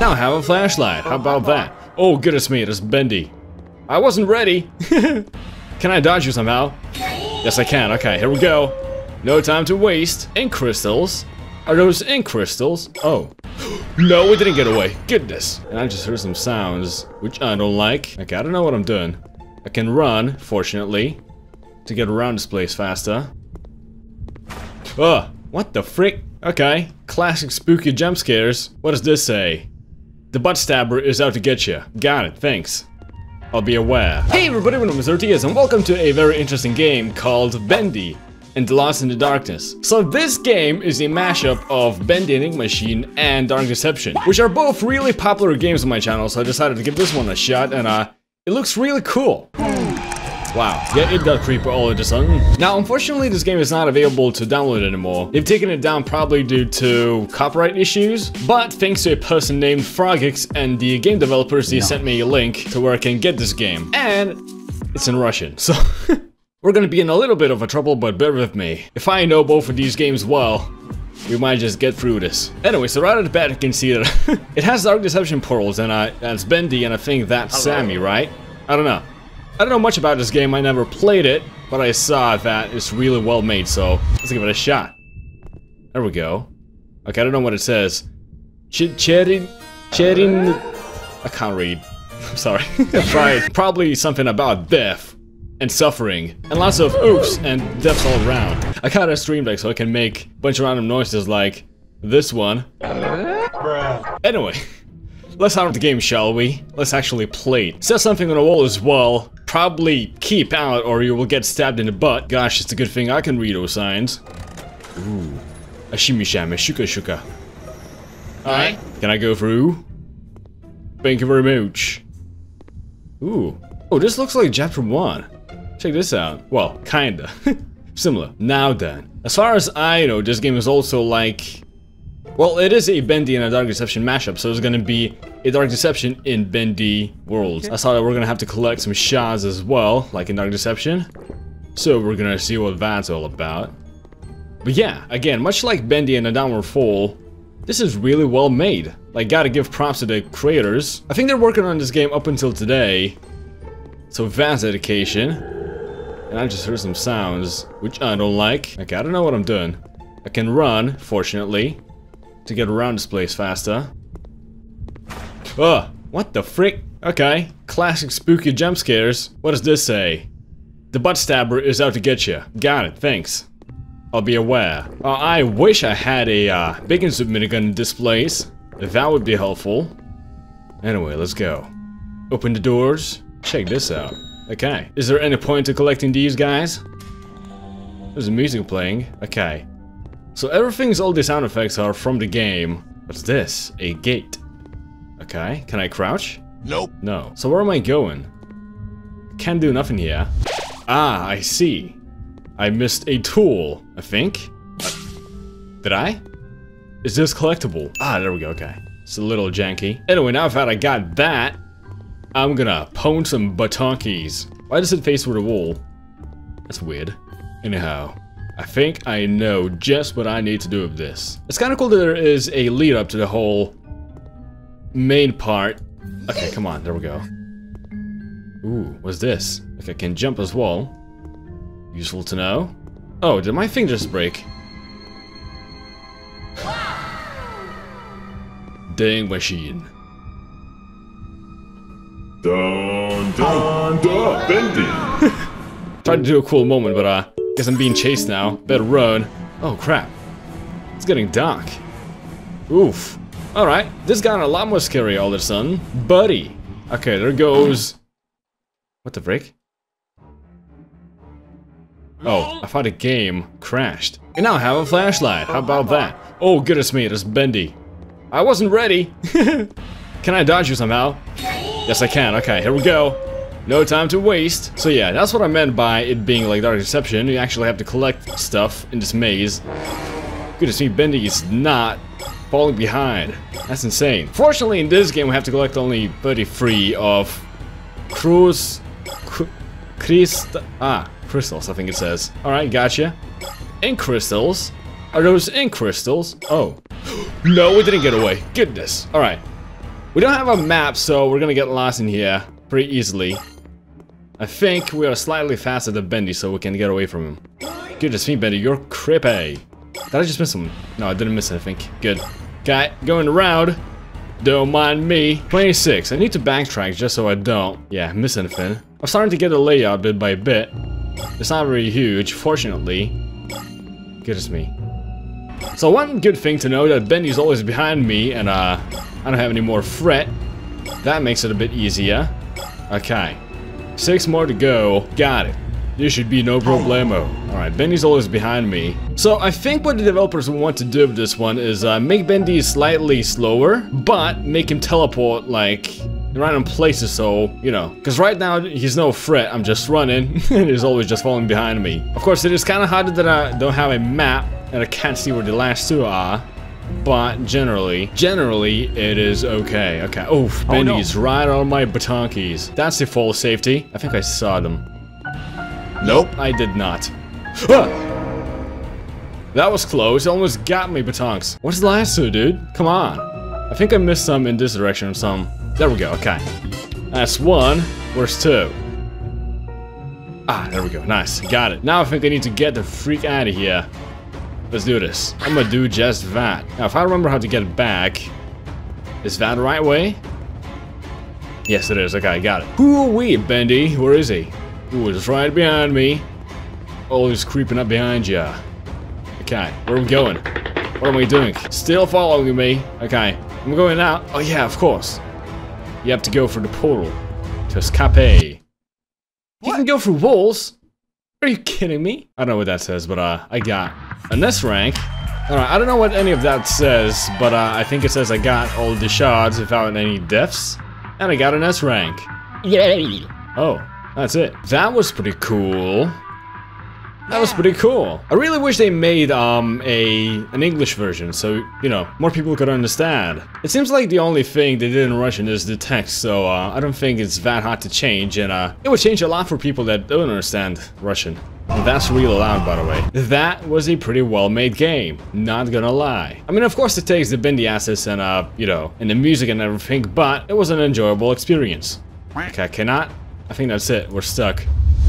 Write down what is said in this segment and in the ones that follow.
Now I have a flashlight. How about that? Oh, goodness me, it is Bendy. I wasn't ready. Can I dodge you somehow? Yes, I can. Okay, here we go. No time to waste. Ink crystals. Are those ink crystals? Oh. No, we didn't get away. Goodness. And I just heard some sounds, which I don't like. Okay, I don't know what I'm doing. I can run, fortunately, to get around this place faster. Ugh, what the frick? Okay, classic spooky jump scares. What does this say? The butt stabber is out to get you. Got it, thanks. I'll be aware. Hey everybody, my name is Ertyez and welcome to a very interesting game called Bendy and The Lost in the Darkness. So this game is a mashup of Bendy and Ink Machine and Dark Deception, which are both really popular games on my channel, so I decided to give this one a shot and it looks really cool. Wow, yeah, it got creepy all of a sudden. Now, unfortunately, this game is not available to download anymore. They've taken it down probably due to copyright issues, but thanks to a person named Frogix and the game developers, they sent me a link to where I can get this game. And it's in Russian, so we're gonna be in a little bit of a trouble, but bear with me. If I know both of these games well, we might just get through this. Anyway, so right at the bat, you can see that it has Dark Deception portals, and that's Bendy, and I think that's Sammy, right? I don't know. I don't know much about this game, I never played it, but I saw that it's really well made, so let's give it a shot. There we go. Okay, I don't know what it says. I can't read. I'm sorry. Probably something about death and suffering, and lots of oops and deaths all around. I got a stream deck so I can make a bunch of random noises like this one. Anyway. Let's start the game, shall we? Let's actually play it. Set something on a wall as well. Probably keep out or you will get stabbed in the butt. Gosh, it's a good thing I can read those signs. Ooh. Ashimishame, shuka shuka. Alright. Can I go through? Thank you very much. Ooh. Oh, this looks like chapter 1. Check this out. Well, kinda. Similar. Now then. As far as I know, this game is also like... Well, it is a Bendy and a Dark Deception mashup, so it's gonna be a Dark Deception in Bendy world. I saw that we're gonna have to collect some shards as well, like in Dark Deception. So we're gonna see what that's all about. But yeah, again, much like Bendy and a Downward Fall, this is really well made. Like, gotta give props to the creators. I think they're working on this game up until today. So that's dedication. And I just heard some sounds, which I don't like. Okay, I don't know what I'm doing. I can run, fortunately, to get around this place faster. Ugh, what the frick? Okay, classic spooky jump scares. What does this say? The butt stabber is out to get you. Got it, thanks. I'll be aware. I wish I had a bacon soup minigun in this place. That would be helpful. Anyway, let's go. Open the doors. Check this out. Okay, is there any point to collecting these guys? There's music playing. Okay. So everything's all the sound effects are from the game. What's this? A gate. Okay, can I crouch? Nope. No. So where am I going? Can't do nothing here. Ah, I see. I missed a tool, I think. Did I? Is this collectible? Ah, there we go, okay. It's a little janky. Anyway, now that I got that, I'm gonna pwn some batonkeys. Why does it face through the wall? That's weird. Anyhow. I think I know just what I need to do with this. It's kind of cool that there is a lead up to the whole main part. Okay, come on, there we go. Ooh, what's this? Okay, I can jump as well. Useful to know. Oh, did my thing just break? Dang machine. Dun dun dun, Bendy. Tried to do a cool moment, but guess I'm being chased now. Better run. Oh crap. It's getting dark. Oof. Alright, this got a lot more scary all of a sudden. Buddy! Okay, there goes... What the frick? Oh, I thought the game crashed. And now I have a flashlight. How about that? Oh goodness me, it is Bendy. I wasn't ready! Can I dodge you somehow? Yes I can. Okay, here we go. No time to waste. So yeah, that's what I meant by it being like Dark Deception. You actually have to collect stuff in this maze. Good to see Bendy is not falling behind. That's insane. Fortunately, in this game, we have to collect only 33 of crystals, I think it says. Alright, gotcha. Ink crystals? Are those ink crystals? Oh. No, we didn't get away. Goodness. Alright. We don't have a map, so we're gonna get lost in here pretty easily. I think we are slightly faster than Bendy, so we can get away from him. Goodness me, Bendy, you're creepy. Did I just miss him? No, I didn't miss it, I think. Good. Okay, going around. Don't mind me. 26. I need to backtrack just so I don't, yeah, miss anything. I'm starting to get the layout bit by bit. It's not very huge, fortunately. Goodness me. So one good thing to know that Bendy's always behind me, and I don't have any more fret. That makes it a bit easier. Okay. 6 more to go. Got it. This should be no problemo. Alright, Bendy's always behind me. So I think what the developers want to do with this one is make Bendy slightly slower, but make him teleport like random places, so, you know. Because right now, he's no threat. I'm just running, and he's always just falling behind me. Of course, it is kind of hard that I don't have a map, and I can't see where the last two are. But generally, it is okay. Okay, oof, Bendy's right on my batonkies. That's the false safety. I think I saw them. Nope, I did not. Ah! That was close, it almost got me batonks. What's the last two, dude? Come on. I think I missed some in this direction or some. There we go, okay. That's one, where's two? Ah, there we go, nice, got it. Now I think I need to get the freak out of here. Let's do this. I'm gonna do just that. Now, if I remember how to get back, is that the right way? Yes, it is. Okay, I got it. Who are we, Bendy? Where is he? Ooh, just right behind me. Always creeping up behind ya. Okay, where are we going? What am I doing? Still following me. Okay, I'm going out. Oh yeah, of course. You have to go through the portal to escape. You can go through walls? Are you kidding me? I don't know what that says, but I got an S rank. Alright, I don't know what any of that says, but I think it says I got all the shards without any deaths, and I got an S rank. Yay! Oh, that's it. That was pretty cool. That was pretty cool. I really wish they made an English version, so, you know, more people could understand. It seems like the only thing they did in Russian is the text, so I don't think it's that hard to change, and it would change a lot for people that don't understand Russian. And that's real loud, by the way. That was a pretty well-made game, not gonna lie. I mean, of course it takes the Bendy assets and, you know, and the music and everything, but it was an enjoyable experience. Okay, I think that's it, we're stuck.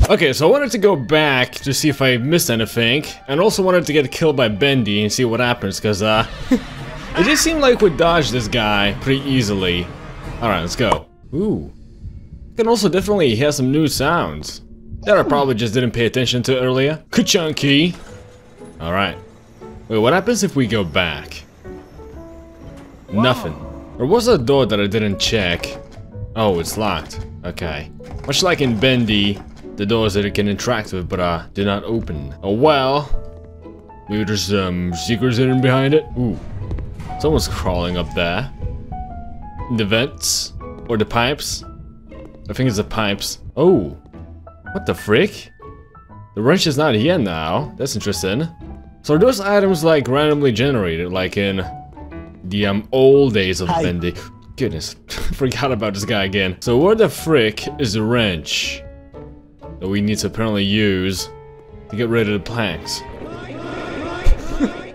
Okay, so I wanted to go back to see if I missed anything, and also wanted to get killed by Bendy and see what happens, because it just seemed like we dodged this guy pretty easily. Alright, let's go. Ooh. You can also definitely hear some new sounds that I probably just didn't pay attention to earlier. Ka-chunky! Alright. Wait, what happens if we go back? Whoa. Nothing. There was a door that I didn't check. Oh, it's locked. Okay. Much like in Bendy, the doors that it can interact with, but did not open. Oh well. Maybe there's some secrets hidden behind it. Ooh. Someone's crawling up there. The vents. Or the pipes. I think it's the pipes. Oh. What the frick? The wrench is not here now. That's interesting. So are those items like randomly generated, like in the old days of Bendy? Goodness. Forgot about this guy again. So where the frick is the wrench that we need to apparently use to get rid of the planks?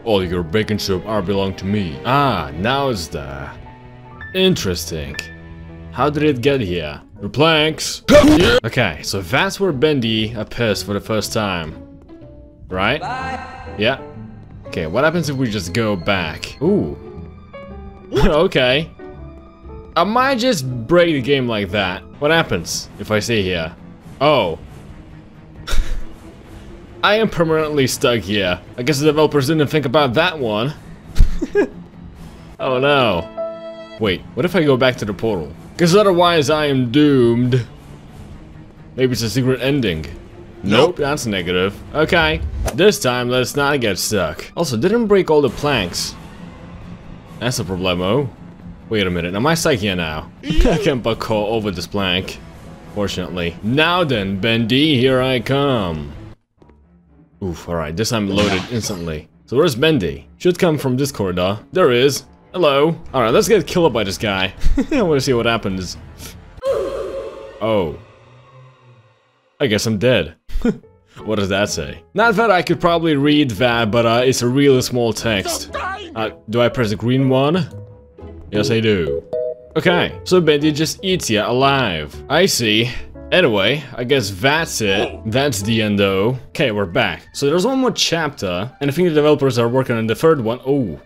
All your baking soap are belong to me. Ah, now it's there. Interesting. How did it get here? The planks. Okay, so that's where Bendy appears for the first time. Right? Bye. Yeah. Okay, what happens if we just go back? Ooh. Okay. I might just break the game like that. What happens if I stay here? Oh. I am permanently stuck here. I guess the developers didn't think about that one. Oh no. Wait, what if I go back to the portal? Because otherwise I am doomed. Maybe it's a secret ending. Nope, that's negative. Okay, this time let's not get stuck. Also, didn't break all the planks. That's a problemo. Wait a minute, am I stuck here now? I can't but crawl over this plank. Fortunately. Now then, Bendy, here I come. Oof, alright, this time loaded instantly. So where's Bendy? Should come from this corridor. There he is. Hello. Alright, let's get killed by this guy. I wanna see what happens. Oh. I guess I'm dead. What does that say? Not that I could probably read that, but it's a really small text. Do I press the green one? Yes, I do. Okay, so Bendy just eats you alive. I see. Anyway, I guess that's it. That's the end though. Okay, we're back. So there's one more chapter, and I think the developers are working on the third one. Oh,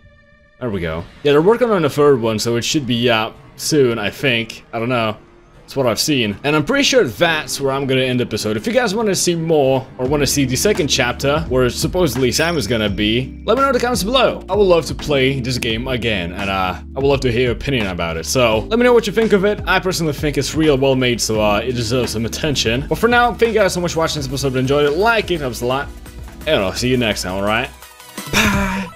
there we go. Yeah, they're working on the third one, so it should be out soon, I think. I don't know. That's what I've seen, and I'm pretty sure that's where I'm gonna end the episode. If you guys want to see more or want to see the second chapter where supposedly Sam is gonna be, let me know in the comments below. I would love to play this game again, and I would love to hear your opinion about it, so let me know what you think of it. I personally think it's real well made, so it deserves some attention. But for now, thank you guys so much for watching this episode. Enjoyed it, like it, helps a lot, and I'll see you next time. All right, bye.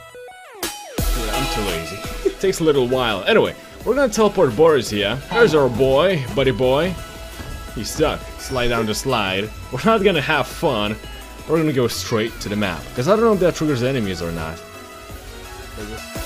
Dude, I'm too lazy. It takes a little while. Anyway, we're gonna teleport Boris here. There's our boy, buddy boy. He's stuck. Slide down the slide. We're not gonna have fun. We're gonna go straight to the map, because I don't know if that triggers enemies or not.